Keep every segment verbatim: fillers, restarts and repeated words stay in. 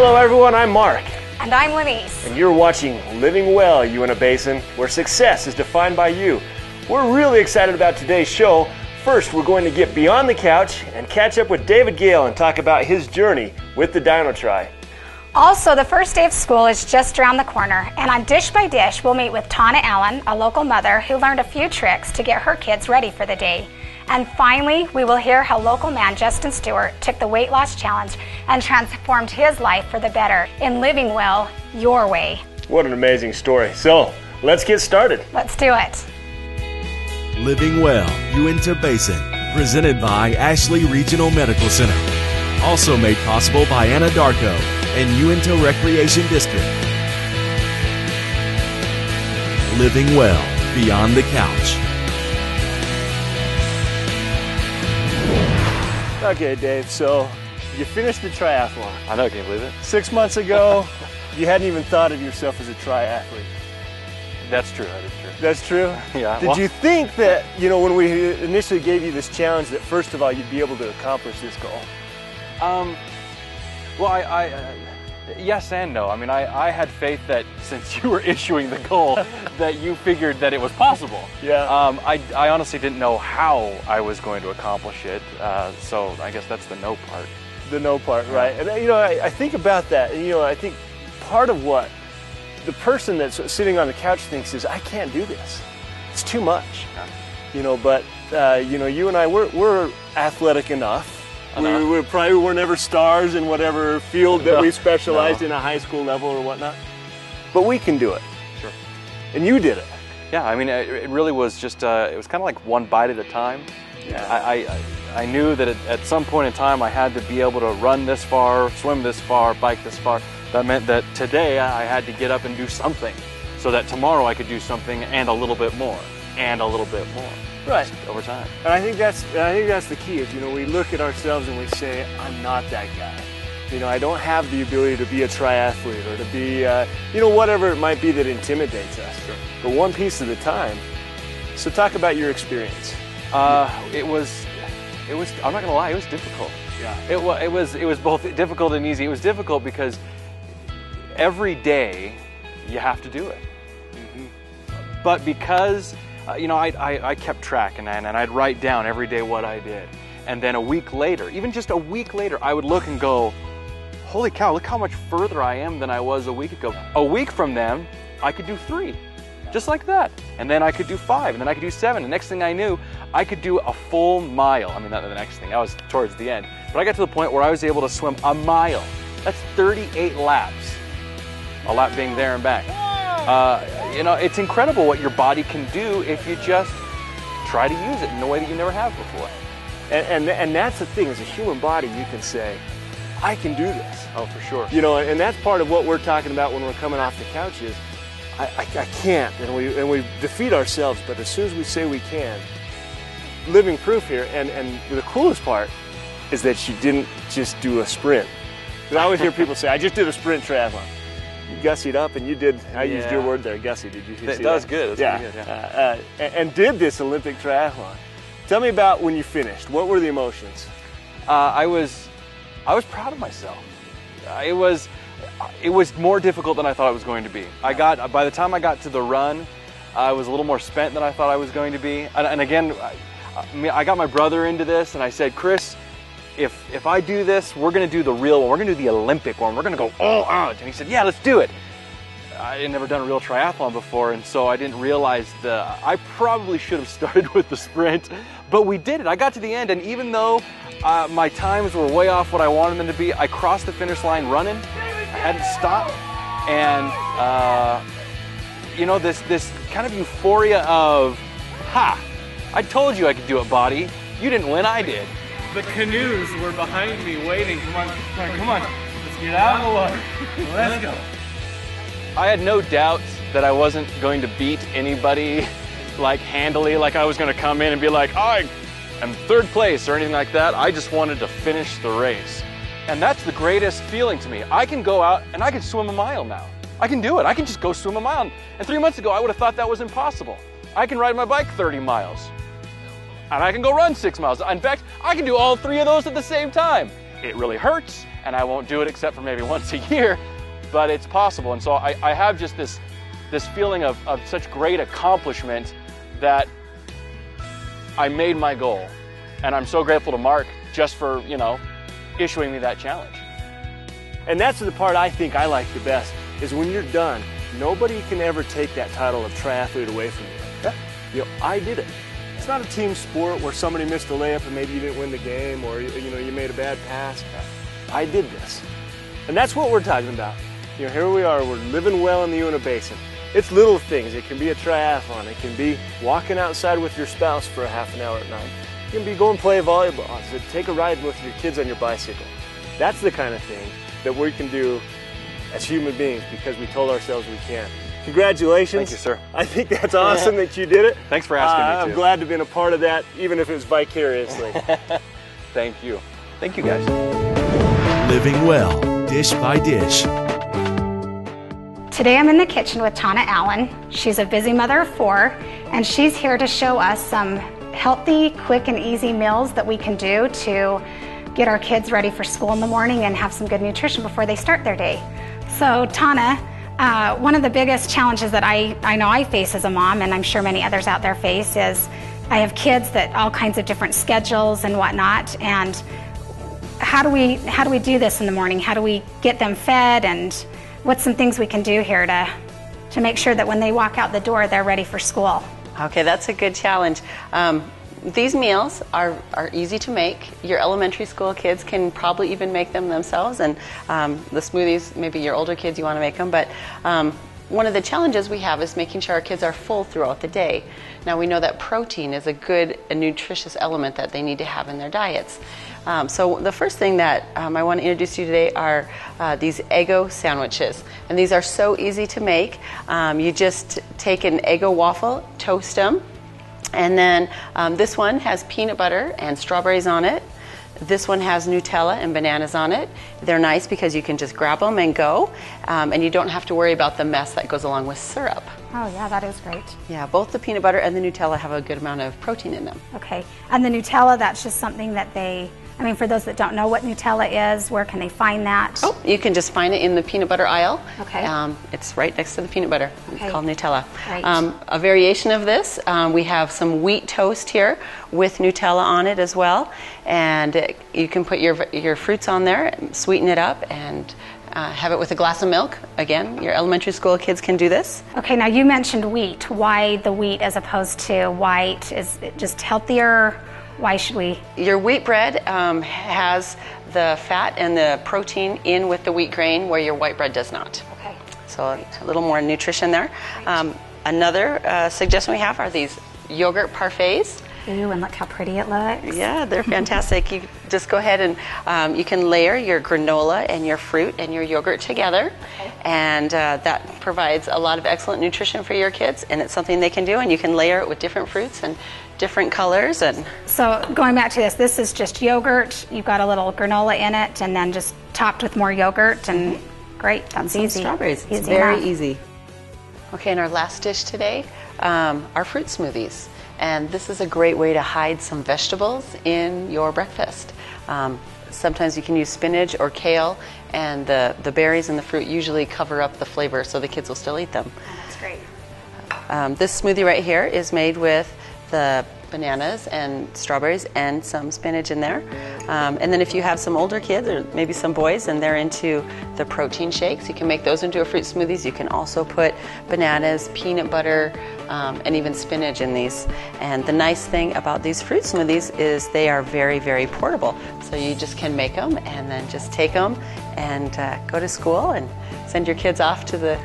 Hello everyone, I'm Mark. And I'm Lynise. And you're watching Living Well, Uintah Basin, where success is defined by you. We're really excited about today's show. First, we're going to get beyond the couch and catch up with David Gale and talk about his journey with the Dino Try. Also, the first day of school is just around the corner, and on Dish by Dish, we'll meet with Tana Allen, a local mother who learned a few tricks to get her kids ready for the day. And finally, we will hear how local man Justin Stewart took the weight loss challenge and transformed his life for the better in living well, your way. What an amazing story. So, let's get started. Let's do it. Living Well, Uintah Basin, presented by Ashley Regional Medical Center. Also made possible by Anadarko and Uintah Recreation District. Living Well, beyond the couch. Okay, Dave, so you finished the triathlon. I know, can you believe it? Six months ago, you hadn't even thought of yourself as a triathlete. That's true, that is true. That's true? Yeah. Did well, you think that, you know, when we initially gave you this challenge, that first of all, you'd be able to accomplish this goal? Um, well, I, I uh, yes and no. I mean, I, I had faith that since you were issuing the goal, that you figured that it was possible. Yeah. Um, I, I honestly didn't know how I was going to accomplish it, uh, so I guess that's the no part. The no part, yeah. Right. And, you know, I, I think about that, and, you know, I think part of what the person that's sitting on the couch thinks is, I can't do this. It's too much. Yeah. You know, but, uh, you know, you and I, we're, we're athletic enough. We, we probably were never stars in whatever field that we specialized no. in a high school level or whatnot. But we can do it. Sure. And you did it. Yeah, I mean, it really was just, uh, it was kind of like one bite at a time. Yeah. I, I, I knew that at some point in time I had to be able to run this far, swim this far, bike this far. That meant that today I had to get up and do something so that tomorrow I could do something and a little bit more and a little bit more. Right. Over time. And I think that's I think that's the key is, you know, we look at ourselves and we say, I'm not that guy. You know, I don't have the ability to be a triathlete or to be, uh, you know, whatever it might be that intimidates us. Sure. But one piece at a time. So talk about your experience. Uh, it was, it was, I'm not going to lie, it was difficult. Yeah. It, it was, it was both difficult and easy. It was difficult because every day you have to do it. Mm-hmm. But because... Uh, you know, I, I, I kept track and, I, and I'd write down every day what I did. And then a week later, even just a week later, I would look and go, holy cow, look how much further I am than I was a week ago. A week from then, I could do three, just like that. And then I could do five, and then I could do seven. The next thing I knew, I could do a full mile. I mean, not the next thing, I was towards the end. But I got to the point where I was able to swim a mile. That's thirty-eight laps, a lap being there and back. Uh, you know, it's incredible what your body can do if you just try to use it in a way that you never have before. And, and, and that's the thing, as a human body, you can say, I can do this. Oh, for sure. You know, and that's part of what we're talking about when we're coming off the couch is, I, I, I can't, and we, and we defeat ourselves, but as soon as we say we can, living proof here, and, and the coolest part is that she didn't just do a sprint. Because I always hear people say, I just did a sprint triathlon. You gussied up, and you did, I yeah. used your word there, gussied, did you see that? That was good, that yeah. good, yeah. Uh, uh, and did this Olympic triathlon. Tell me about when you finished. What were the emotions? Uh, I was, I was proud of myself. Uh, it was, it was more difficult than I thought it was going to be. I got, by the time I got to the run, I was a little more spent than I thought I was going to be. And, and again, I, I got my brother into this, and I said, Chris, If, if I do this, we're going to do the real one. We're going to do the Olympic one. We're going to go all out. And he said, yeah, let's do it. I had never done a real triathlon before, and so I didn't realize the, I probably should have started with the sprint, but we did it. I got to the end, and even though uh, my times were way off what I wanted them to be, I crossed the finish line running. I hadn't stopped. And, uh, you know, this, this kind of euphoria of, ha, I told you I could do it, body. You didn't win, I did. The canoes were behind me waiting. Come on, come on, come on. Let's get out of the water. Let's go. I had no doubt that I wasn't going to beat anybody like handily, like I was going to come in and be like, I am third place or anything like that. I just wanted to finish the race. And that's the greatest feeling to me. I can go out and I can swim a mile now. I can do it. I can just go swim a mile. And three months ago, I would have thought that was impossible. I can ride my bike thirty miles. And I can go run six miles. In fact, I can do all three of those at the same time. It really hurts, and I won't do it except for maybe once a year, but it's possible. And so I, I have just this, this feeling of, of such great accomplishment that I made my goal. And I'm so grateful to Mark just for, you know, issuing me that challenge. And that's the part I think I like the best, is when you're done, nobody can ever take that title of triathlete away from you. Yeah. You know, I did it. It's not a team sport where somebody missed a layup and maybe you didn't win the game, or you know, you made a bad pass. I did this. And that's what we're talking about. You know, here we are, we're living well in the Uintah Basin. It's little things. It can be a triathlon. It can be walking outside with your spouse for a half an hour at night. It can be go and play volleyball. It can take a ride with your kids on your bicycle. That's the kind of thing that we can do as human beings because we told ourselves we can. Congratulations. Thank you, sir. I think that's awesome that you did it. Thanks for asking uh, me, too. I'm glad to have been a part of that, even if it was vicariously. Thank you. Thank you, guys. Living Well, dish by dish. Today I'm in the kitchen with Tana Allen. She's a busy mother of four, and she's here to show us some healthy, quick, and easy meals that we can do to get our kids ready for school in the morning and have some good nutrition before they start their day. So Tana, uh, one of the biggest challenges that I, I know I face as a mom, and I'm sure many others out there face, is I have kids that all kinds of different schedules and whatnot, and how do we, how do we do this in the morning? How do we get them fed, and what's some things we can do here to, to make sure that when they walk out the door, they're ready for school? Okay, that's a good challenge. Um, these meals are, are easy to make. Your elementary school kids can probably even make them themselves, and um, the smoothies, maybe your older kids, you want to make them, but um, one of the challenges we have is making sure our kids are full throughout the day. Now we know that protein is a good and nutritious element that they need to have in their diets. Um, so the first thing that um, I want to introduce to you today are uh, these Eggo sandwiches. And these are so easy to make. Um, you just take an Eggo waffle, toast them, and then um, this one has peanut butter and strawberries on it. This one has Nutella and bananas on it. They're nice because you can just grab them and go, um, and you don't have to worry about the mess that goes along with syrup. Oh yeah, that is great. Yeah, both the peanut butter and the Nutella have a good amount of protein in them. Okay, and the Nutella, that's just something that they, I mean, for those that don't know what Nutella is, where can they find that? Oh, you can just find it in the peanut butter aisle. Okay. Um, it's right next to the peanut butter. Okay. It's called Nutella. Right. Um, a variation of this, um, we have some wheat toast here with Nutella on it as well. And it, you can put your, your fruits on there, sweeten it up, and uh, have it with a glass of milk. Again, your elementary school kids can do this. Okay, now you mentioned wheat. Why the wheat as opposed to white? Is it just healthier? Why should we? Your wheat bread um, has the fat and the protein in with the wheat grain where your white bread does not. Okay. So right. A little more nutrition there. Right. Um, another uh, suggestion we have are these yogurt parfaits. Ooh, and look how pretty it looks. Yeah, they're fantastic. You just go ahead and um, you can layer your granola and your fruit and your yogurt together. Okay. And uh, that provides a lot of excellent nutrition for your kids, and it's something they can do, and you can layer it with different fruits and different colors. And so going back to this, this is just yogurt. You've got a little granola in it and then just topped with more yogurt, and great, that's and some easy. Strawberries, easy it's very enough. Easy. Okay, and our last dish today um, are fruit smoothies. And this is a great way to hide some vegetables in your breakfast. Um, sometimes you can use spinach or kale, and the, the berries and the fruit usually cover up the flavor so the kids will still eat them. Oh, that's great. Um, this smoothie right here is made with the bananas and strawberries and some spinach in there. Um, and then if you have some older kids or maybe some boys and they're into the protein shakes, you can make those into a fruit smoothies. You can also put bananas, peanut butter, um, and even spinach in these. And the nice thing about these fruit smoothies is they are very, very portable. So you just can make them and then just take them and uh, go to school and send your kids off to the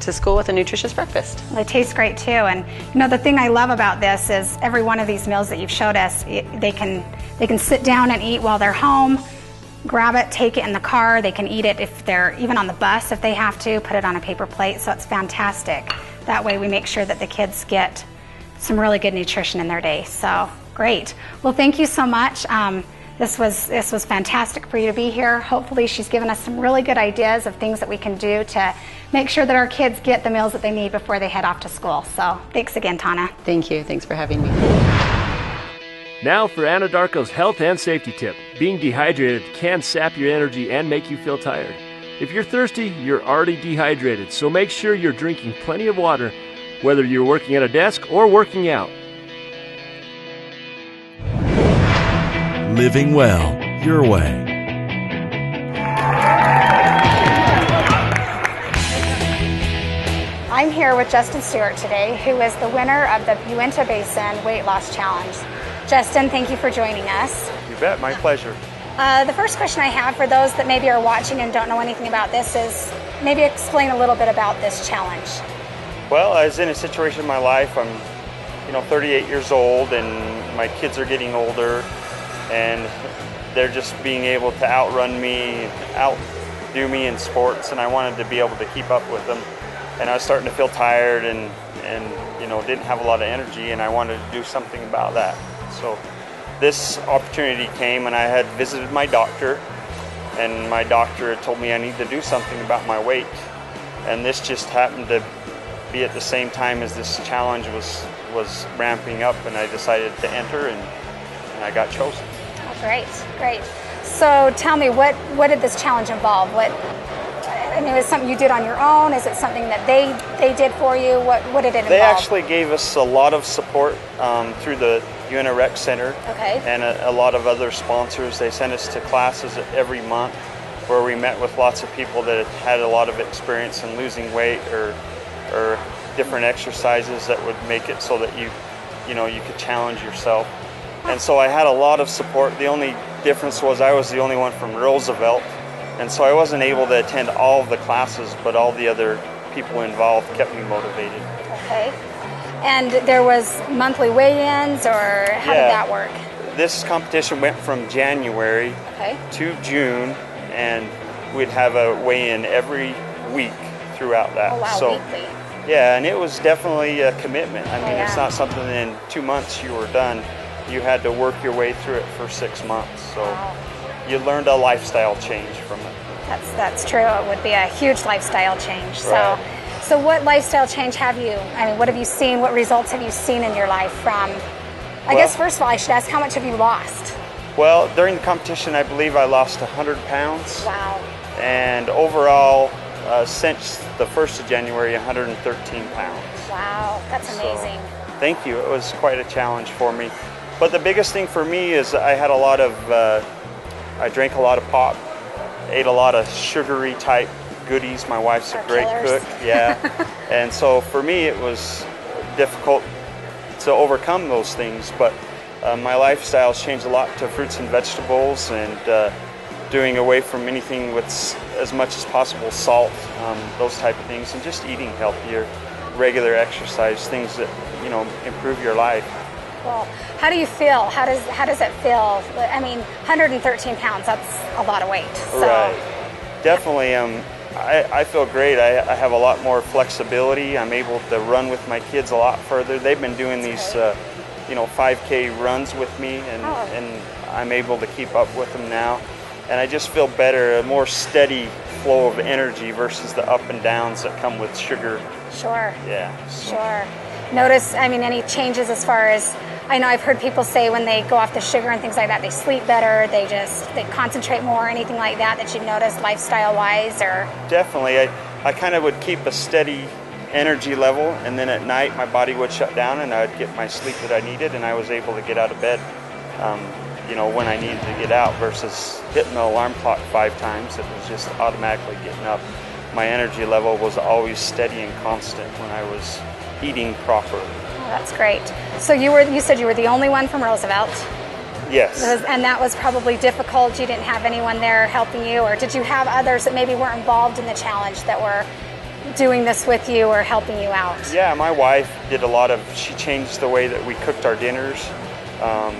to school with a nutritious breakfast. They taste great too, and you know the thing I love about this is every one of these meals that you've showed us, it, they can they can sit down and eat while they're home, grab it, take it in the car, they can eat it if they're even on the bus if they have to, put it on a paper plate, so it's fantastic. That way we make sure that the kids get some really good nutrition in their day, so great. Well, thank you so much. Um, This was, this was fantastic for you to be here. Hopefully she's given us some really good ideas of things that we can do to make sure that our kids get the meals that they need before they head off to school. So thanks again, Tana. Thank you. Thanks for having me. Now for Anadarko's health and safety tip. Being dehydrated can sap your energy and make you feel tired. If you're thirsty, you're already dehydrated, so make sure you're drinking plenty of water, whether you're working at a desk or working out. Living well, your way. I'm here with Justin Stewart today, who is the winner of the Uintah Basin Weight Loss Challenge. Justin, thank you for joining us. You bet, my pleasure. Uh, the first question I have for those that maybe are watching and don't know anything about this is maybe explain a little bit about this challenge. Well, I was in a situation in my life. I'm, you know, thirty-eight years old, and my kids are getting older, and they're just being able to outrun me, outdo me in sports, and I wanted to be able to keep up with them. And I was starting to feel tired, and and you know, didn't have a lot of energy, and I wanted to do something about that. So this opportunity came, and I had visited my doctor, and my doctor had told me I need to do something about my weight, and this just happened to be at the same time as this challenge was was ramping up, and I decided to enter, and, and I got chosen. Oh, great, great. So tell me, what, what did this challenge involve? What, I mean, is it something you did on your own? Is it something that they, they did for you? What, what did it involve? They actually gave us a lot of support um, through the U N I Rec Center, okay, and a, a lot of other sponsors. They sent us to classes every month where we met with lots of people that had a lot of experience in losing weight, or or different exercises that would make it so that you, you know, you could challenge yourself. And so I had a lot of support. The only difference was I was the only one from Roosevelt, and so I wasn't able to attend all of the classes, but all the other people involved kept me motivated. Okay. And there was monthly weigh-ins, or how yeah. did that work? This competition went from January okay. to June, and we'd have a weigh-in every week throughout that. Oh, wow, so, weekly. Yeah, and it was definitely a commitment. I mean, yeah. it's not something that in two months you were done. You had to work your way through it for six months. So wow. you learned a lifestyle change from it. That's, that's true. It would be a huge lifestyle change. Right. So. So what lifestyle change have you, I mean, what have you seen, what results have you seen in your life from, I well, guess first of all I should ask, how much have you lost? Well, during the competition I believe I lost one hundred pounds. Wow. And overall, uh, since the first of January, one hundred thirteen pounds. Wow, that's amazing. So, thank you, it was quite a challenge for me. But the biggest thing for me is I had a lot of, uh, I drank a lot of pop, ate a lot of sugary type goodies. My wife's a great cook, yeah. And so for me it was difficult to overcome those things, but uh, my lifestyle's changed a lot to fruits and vegetables, and uh, doing away from anything with as much as possible salt, um, those type of things, and just eating healthier, regular exercise, things that, you know, improve your life. Well, how do you feel? How does, how does it feel? I mean, one hundred thirteen pounds, that's a lot of weight. So. Right, definitely. Um, I, I feel great. I, I have a lot more flexibility. I'm able to run with my kids a lot further. They've been doing these, uh, you know, five K runs with me, and, oh. and I'm able to keep up with them now. And I just feel better, a more steady flow of energy versus the up and downs that come with sugar. Sure. Yeah. So. Sure. Notice, I mean, any changes as far as, I know I've heard people say when they go off the sugar and things like that, they sleep better, they just, they concentrate more, anything like that that you notice lifestyle-wise, or? Definitely. I, I kind of would keep a steady energy level, and then at night my body would shut down and I would get my sleep that I needed, and I was able to get out of bed, um, you know, when I needed to get out, versus hitting the alarm clock five times. It was just automatically getting up. My energy level was always steady and constant when I was eating properly. That's great. So you were, you said you were the only one from Roosevelt? Yes. And that was probably difficult. You didn't have anyone there helping you, or did you have others that maybe weren't involved in the challenge that were doing this with you or helping you out? Yeah, my wife did a lot of, she changed the way that we cooked our dinners, um,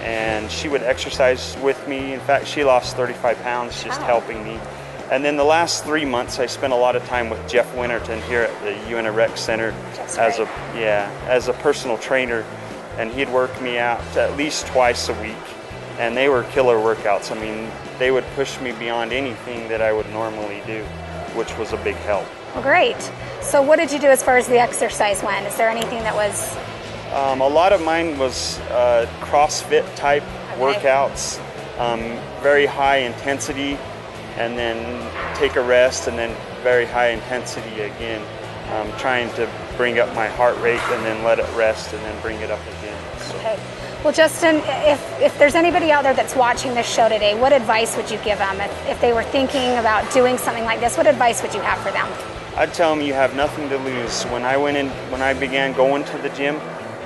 and she would exercise with me. In fact, she lost thirty-five pounds just wow. helping me. And then the last three months, I spent a lot of time with Jeff Winterton here at the U N I Rec Center That's as right. a yeah as a personal trainer, and he'd work me out at least twice a week, and they were killer workouts. I mean, they would push me beyond anything that I would normally do, which was a big help. Well, great. So what did you do as far as the exercise went? Is there anything that was Um, a lot of mine was uh, CrossFit type workouts, um, very high intensity, and then take a rest, and then very high intensity again. Um, trying to bring up my heart rate and then let it rest and then bring it up again. So. Okay. Well, Justin, if, if there's anybody out there that's watching this show today, what advice would you give them? If, if they were thinking about doing something like this, what advice would you have for them? I'd tell them you have nothing to lose. When I went in, when I began going to the gym,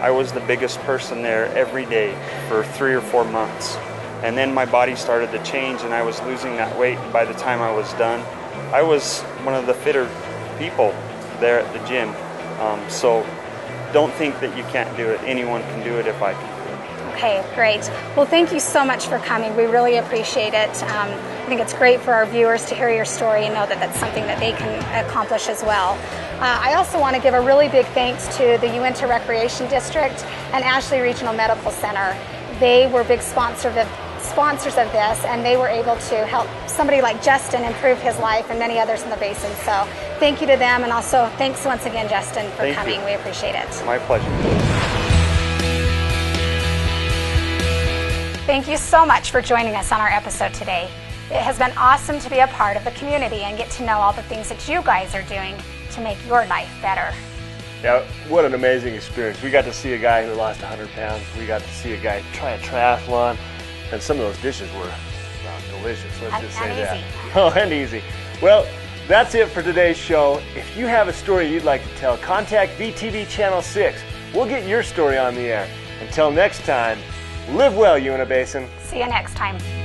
I was the biggest person there every day for three or four months. And then my body started to change and I was losing that weight. And by the time I was done, I was one of the fitter people there at the gym. Um, so don't think that you can't do it. Anyone can do it if I can do it. Okay, great. Well, thank you so much for coming. We really appreciate it. Um, I think it's great for our viewers to hear your story and know that that's something that they can accomplish as well. Uh, I also want to give a really big thanks to the Uintah Recreation District and Ashley Regional Medical Center. They were big sponsor of, sponsors of this, and they were able to help somebody like Justin improve his life and many others in the basin. So thank you to them, and also thanks once again, Justin, for thank coming. You. We appreciate it. My pleasure. Thank you so much for joining us on our episode today. It has been awesome to be a part of the community and get to know all the things that you guys are doing to make your life better. Yeah, what an amazing experience. We got to see a guy who lost one hundred pounds. We got to see a guy try a triathlon. And some of those dishes were uh, delicious, let's just say that. Oh, and easy. Well, that's it for today's show. If you have a story you'd like to tell, contact V T V Channel six. We'll get your story on the air. Until next time, live well, Uintah Basin. See you next time.